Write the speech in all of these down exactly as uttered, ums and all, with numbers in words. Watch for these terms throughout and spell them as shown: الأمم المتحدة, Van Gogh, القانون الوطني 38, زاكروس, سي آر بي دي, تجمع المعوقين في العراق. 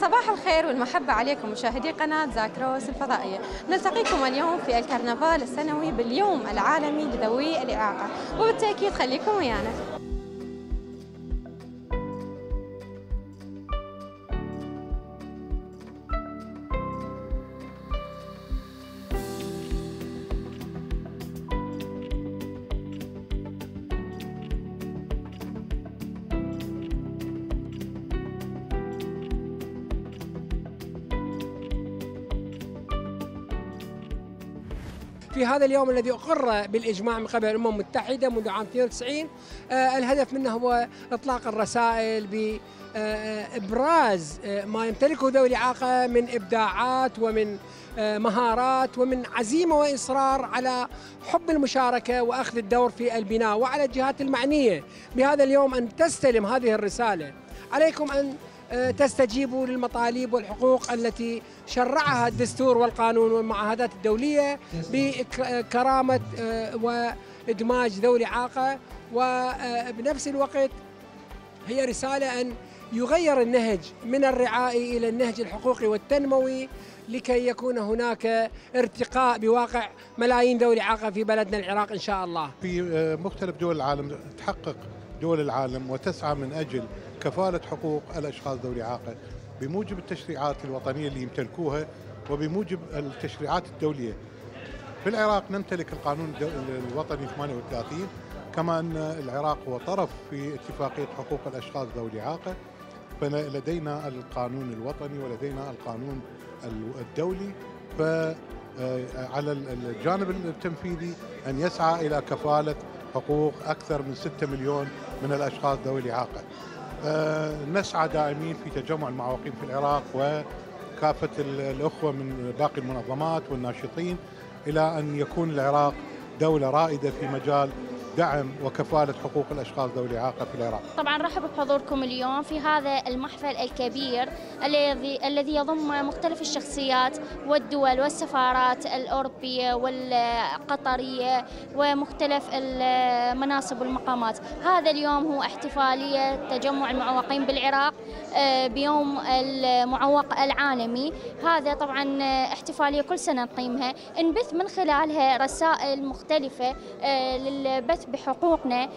صباح الخير والمحبة عليكم مشاهدي قناة زاكروس الفضائية. نلتقيكم اليوم في الكرنفال السنوي باليوم العالمي لذوي الإعاقة، وبالتأكيد خليكم ويانا. في هذا اليوم الذي أقر بالإجماع من قبل الأمم المتحدة منذ عام اثنين وتسعين، الهدف منه هو إطلاق الرسائل بإبراز ما يمتلكه ذوي الإعاقة من إبداعات ومن مهارات ومن عزيمة وإصرار على حب المشاركة وأخذ الدور في البناء، وعلى الجهات المعنية بهذا اليوم أن تستلم هذه الرسالة. عليكم أن تستجيبوا للمطالب والحقوق التي شرعها الدستور والقانون والمعاهدات الدولية بكرامة وإدماج ذوي الإعاقة، وبنفس الوقت هي رسالة أن يغير النهج من الرعائي إلى النهج الحقوقي والتنموي لكي يكون هناك ارتقاء بواقع ملايين ذوي الإعاقة في بلدنا العراق إن شاء الله. في مختلف دول العالم تحقق دول العالم وتسعى من أجل كفالة حقوق الأشخاص ذوي الإعاقة بموجب التشريعات الوطنية اللي يمتلكوها وبموجب التشريعات الدولية. في العراق نمتلك القانون الوطني ثمانية وثلاثين، كما أن العراق هو طرف في اتفاقية حقوق الأشخاص ذوي الإعاقة، فلدينا القانون الوطني ولدينا القانون الدولي، فعلى الجانب التنفيذي أن يسعى إلى كفالة حقوق أكثر من ستة مليون من الأشخاص ذوي الإعاقة. نسعى دائمين في تجمع المعوقين في العراق وكافة الأخوة من باقي المنظمات والناشطين إلى أن يكون العراق دولة رائدة في مجال دعم وكفالة حقوق الأشخاص ذوي الإعاقة في العراق. طبعا رحب بحضوركم اليوم في هذا المحفل الكبير الذي الذي يضم مختلف الشخصيات والدول والسفارات الأوروبية والقطرية ومختلف المناصب والمقامات. هذا اليوم هو احتفالية تجمع المعوقين بالعراق بيوم المعوق العالمي. هذا طبعا احتفالية كل سنة نقيمها، نبث من خلالها رسائل مختلفة للبث بحقوقنا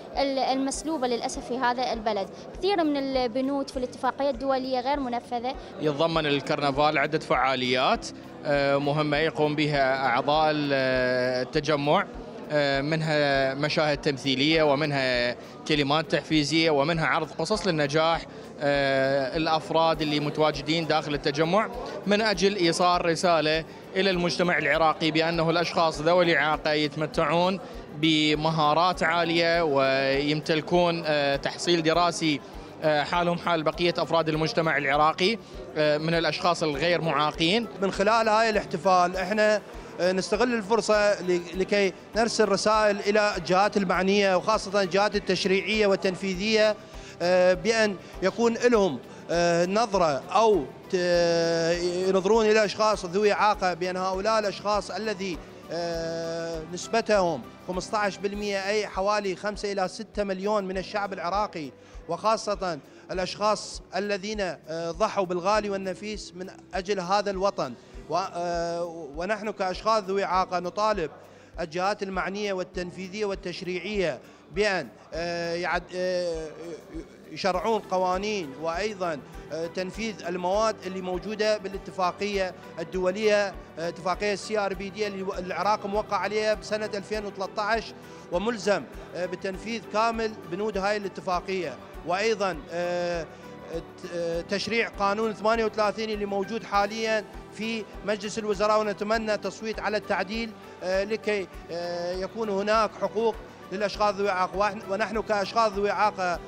المسلوبة للأسف في هذا البلد. كثير من البنود في الاتفاقية الدولية غير منفذة. يتضمن الكرنفال عدة فعاليات مهمة يقوم بها أعضاء التجمع، منها مشاهد تمثيلية ومنها كلمات تحفيزية ومنها عرض قصص للنجاح الأفراد اللي متواجدين داخل التجمع من أجل إيصال رسالة إلى المجتمع العراقي بأنه الأشخاص ذوي الإعاقة يتمتعون بمهارات عالية ويمتلكون تحصيل دراسي حالهم حال بقية أفراد المجتمع العراقي من الأشخاص الغير معاقين. من خلال هاي الاحتفال احنا نستغل الفرصة لكي نرسل رسائل إلى الجهات المعنية وخاصة الجهات التشريعية والتنفيذية بأن يكون لهم نظرة أو ينظرون إلى أشخاص ذوي إعاقة بأن هؤلاء الأشخاص الذي نسبتهم خمسة عشر بالمئة أي حوالي خمسة إلى ستة مليون من الشعب العراقي، وخاصة الأشخاص الذين ضحوا بالغالي والنفيس من أجل هذا الوطن، ونحن كأشخاص ذوي إعاقة نطالب الجهات المعنية والتنفيذية والتشريعية بأن يشرعون قوانين وأيضا تنفيذ المواد اللي موجودة بالاتفاقية الدولية، اتفاقية سي آر بي دي اللي العراق موقع عليها بسنة ألفين وثلاثة عشر، وملزم بتنفيذ كامل بنود هاي الاتفاقية، وأيضا تشريع قانون ثمانية وثلاثين اللي موجود حاليا في مجلس الوزراء، ونتمنى تصويت على التعديل لكي يكون هناك حقوق للأشخاص ذوي إعاقة، ونحن كأشخاص ذوي إعاقة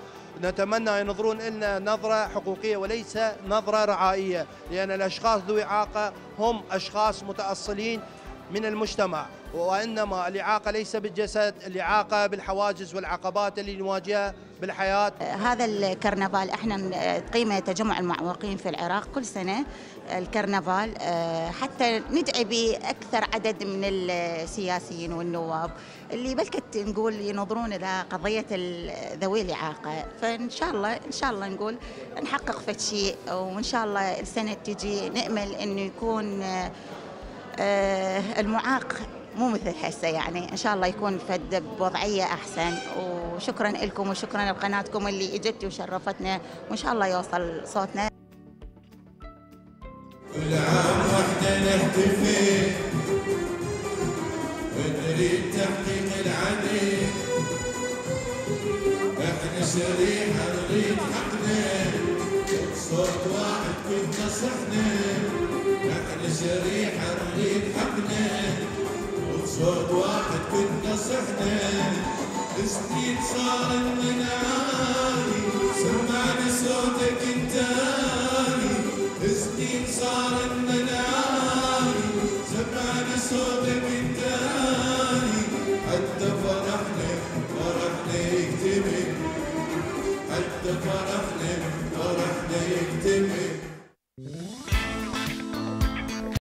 نتمنى ينظرون لنا نظرة حقوقية وليس نظرة رعائية، لأن الأشخاص ذوي إعاقة هم أشخاص متأصلين من المجتمع، وإنما الإعاقة ليس بالجسد، الإعاقة بالحواجز والعقبات اللي نواجهها بالحياة. هذا الكرنفال احنا نقيمه تجمع المعوقين في العراق كل سنة الكرنفال حتى ندعي بأكثر عدد من السياسيين والنواب اللي بلكت نقول ينظرون إلى قضية ذوي الإعاقة، فإن شاء الله إن شاء الله نقول نحقق فد شيء، وإن شاء الله السنة تجي نأمل إنه يكون المعاق مو مثل هسه، يعني إن شاء الله يكون فد بوضعية أحسن. وشكرا لكم وشكرا لقناتكم اللي إجت وشرفتنا، وإن شاء الله يوصل صوتنا. كل عام وحده نحتفل ونريد تحقيق العديد، احنا شريحه نريد حقنا، صوت واحد كلنا صحنا، احنا شريحه نريد حقنا، صوت واحد كلنا صحنا، سنين صار لنا عالي، سمعنا صوتك انت صار المناني، سمعنا صوتك التاني، حتى فرحنا فرحنا يكتمل، حتى فرحنا فرحنا يكتمل.